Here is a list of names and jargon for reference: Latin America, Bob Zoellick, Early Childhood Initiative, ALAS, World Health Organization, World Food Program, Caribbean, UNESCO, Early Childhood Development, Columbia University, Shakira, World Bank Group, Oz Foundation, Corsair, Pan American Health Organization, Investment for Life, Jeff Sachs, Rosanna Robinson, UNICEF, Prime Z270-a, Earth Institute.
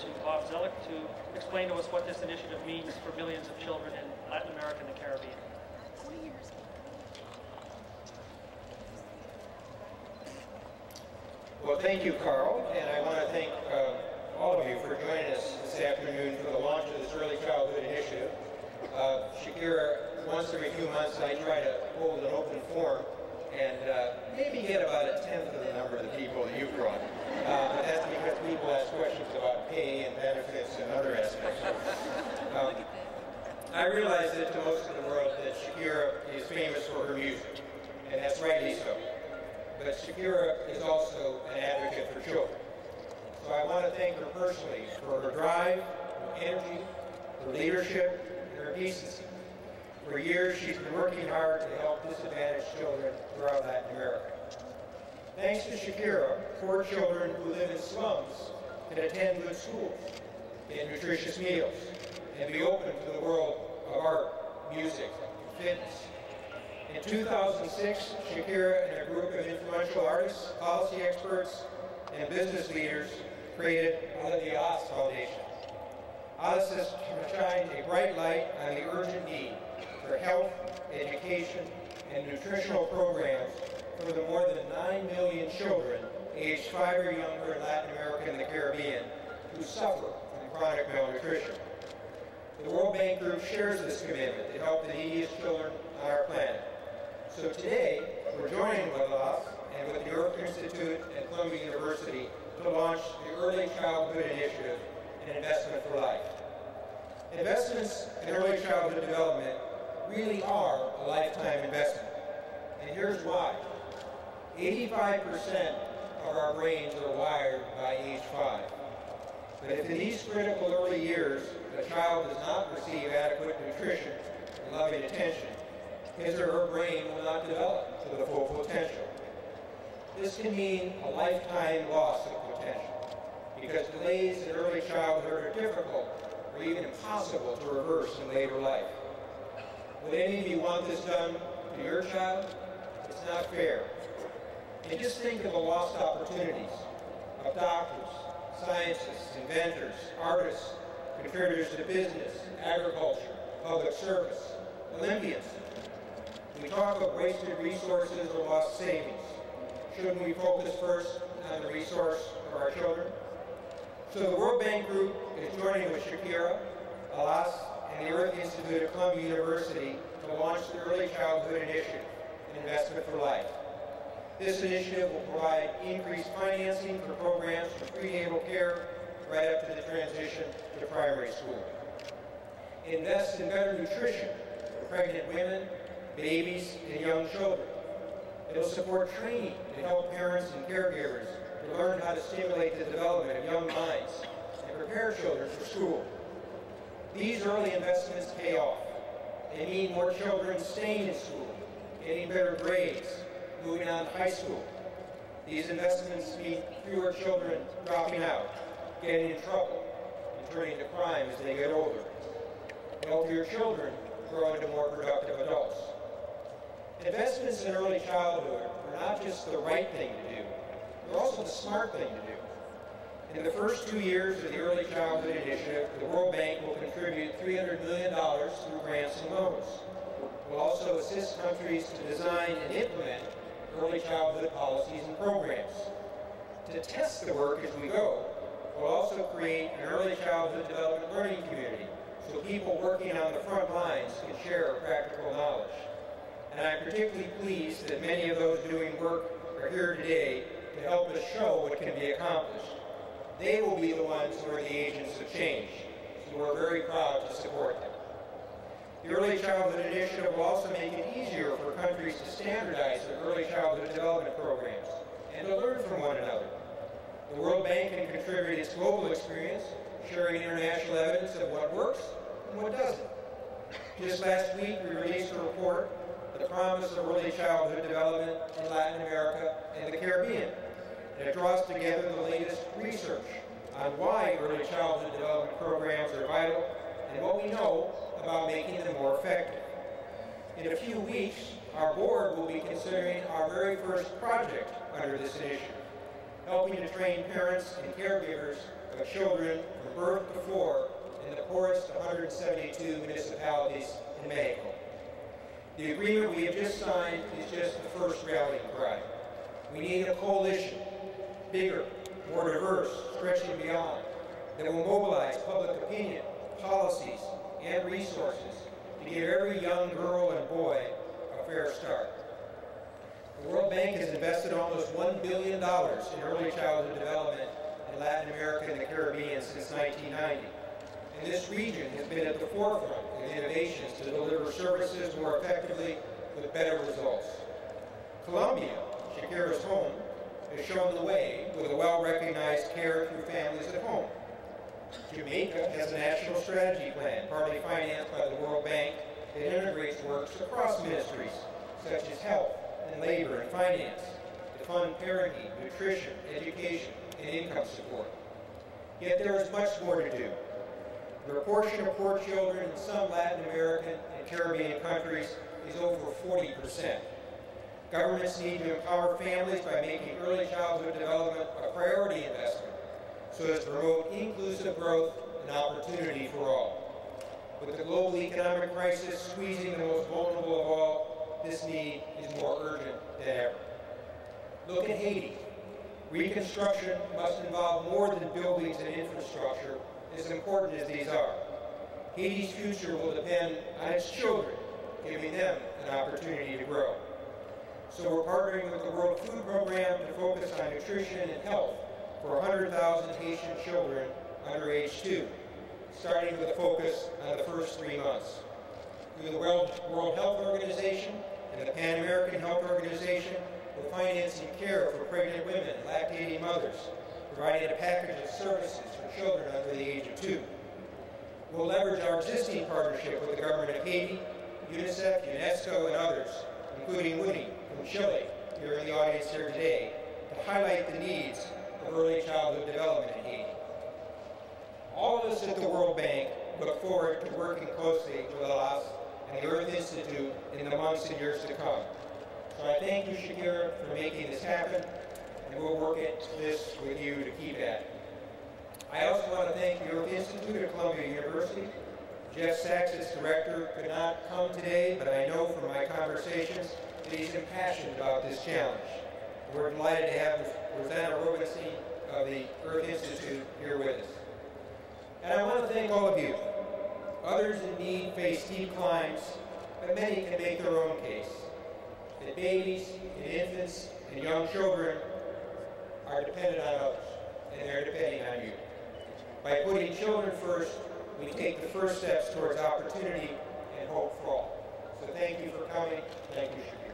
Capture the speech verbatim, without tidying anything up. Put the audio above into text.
to Bob Zoellick to explain to us what this initiative means for millions of children in Latin America and the Caribbean. Well, thank you, Carl, and I want to thank uh, all of you for joining us this afternoon for the launch of this Early Childhood Initiative. Uh, Shakira, once every few months I try to hold an open forum and uh, maybe get about a tenth of the number of the people that you brought. Uh, but that's because people ask questions about pay and benefits and other aspects. Um, I realize that to most of the world that Shakira is famous for her music, and that's rightly so. But Shakira is also an advocate for children. So I want to thank her personally for her drive, her energy, her leadership, and her decency. For years, she's been working hard to help disadvantaged children throughout Latin America. Thanks to Shakira, poor children who live in slums can attend good schools, get nutritious meals, and be open to the world of art, music, and fitness. In two thousand six, Shakira and a group of influential artists, policy experts, and business leaders created the Oz Foundation. Oz has shined a bright light on the urgent need for health, education, and nutritional programs for the more than nine million children aged five or younger in Latin America and the Caribbean who suffer from chronic malnutrition. The World Bank Group shares this commitment to help the neediest children on our planet. So today, we're joining with A L A S and with the Earth Institute and Columbia University to launch the Early Childhood Initiative and Investment for Life. Investments in early childhood development really are a lifetime investment. And here's why. eighty-five percent of our brains are wired by age five. But if in these critical early years a child does not receive adequate nutrition and loving attention, his or her brain will not develop to the full potential. This can mean a lifetime loss of potential, because delays in early childhood are difficult or even impossible to reverse in later life. Would any of you want this done to your child? It's not fair. And just think of the lost opportunities of doctors, scientists, inventors, artists, contributors to business, agriculture, public service, Olympians. We talk of wasted resources or lost savings. Shouldn't we focus first on the resource of our children? So the World Bank Group is joining with Shakira, A L A S, and the Earth Institute at Columbia University to launch the Early Childhood Initiative, an investment for life. This initiative will provide increased financing for programs from prenatal care right up to the transition to primary school. Invest in better nutrition for pregnant women, babies, and young children. It will support training to help parents and caregivers to learn how to stimulate the development of young minds and prepare children for school. These early investments pay off. They mean more children staying in school, getting better grades, moving on to high school. These investments mean fewer children dropping out, getting in trouble, and turning to crime as they get older. Healthier children grow into more productive adults. Investments in early childhood are not just the right thing to do, they're also the smart thing to do. In the first two years of the Early Childhood Initiative, the World Bank will contribute three hundred million dollars through grants and loans. It will also assist countries to design and implement early childhood policies and programs. To test the work as we go, we'll also create an early childhood development learning community so people working on the front lines can share practical knowledge. And I'm particularly pleased that many of those doing work are here today to help us show what can be accomplished. They will be the ones who are the agents of change, so we're very proud to support them. The Early Childhood Initiative will also make it easier for countries to standardize their early childhood development programs and to learn from one another. The World Bank can contribute its global experience, sharing international evidence of what works and what doesn't. Just last week, we released a report, The Promise of Early Childhood Development in Latin America and the Caribbean, and it draws together the latest research on why early childhood development programs are vital and what we know about making them more effective. In a few weeks, our board will be considering our very first project under this initiative, helping to train parents and caregivers of children from birth to four in the poorest one hundred seventy-two municipalities in Mexico. The agreement we have just signed is just the first rallying cry. We need a coalition, bigger, more diverse, stretching beyond, that will mobilize public opinion, policies, and resources to give every young girl and boy a fair start. The World Bank has invested almost one billion dollars in early childhood development in Latin America and the Caribbean since nineteen ninety. And this region has been at the forefront of innovations to deliver services more effectively with better results. Columbia, Shakira's home, has shown the way with a well-recognized care through families at home. Jamaica has a national strategy plan, partly financed by the World Bank, that integrates works across ministries such as health and labor and finance to fund parenting, nutrition, education, and income support. Yet there is much more to do. The proportion of poor children in some Latin American and Caribbean countries is over forty percent. Governments need to empower families by making early childhood development a priority investment, so as to promote inclusive growth and opportunity for all. With the global economic crisis squeezing the most vulnerable of all, this need is more urgent than ever. Look at Haiti. Reconstruction must involve more than buildings and infrastructure, as important as these are. Haiti's future will depend on its children, giving them an opportunity to grow. So we're partnering with the World Food Program to focus on nutrition and health for one hundred thousand Haitian children under age two, starting with a focus on the first three months. Through the World Health Organization and the Pan American Health Organization, we're financing care for pregnant women and lactating mothers, providing a package of services for children under the age of two. We'll leverage our existing partnership with the government of Haiti, UNICEF, UNESCO, and others, including Woody from Chile, here in the audience here today, to highlight the needs of early childhood development in Haiti. All of us at the World Bank look forward to working closely with ALAS and the Earth Institute in the months and years to come. So I thank you, Shakira, for making this happen, and we'll work at this with you to keep at it. I also want to thank the Earth Institute at Columbia University. Jeff Sachs, its director, could not come today, but I know from my conversations that he's impassioned about this challenge. We're delighted to have Rosanna Robinson of the Earth Institute here with us. And I want to thank all of you. Others in need face steep climbs, but many can make their own case. The babies and infants and young children are dependent on others, and they're depending on you. By putting children first, we take the first steps towards opportunity and hope for all. So thank you for coming. Thank you, Shakira.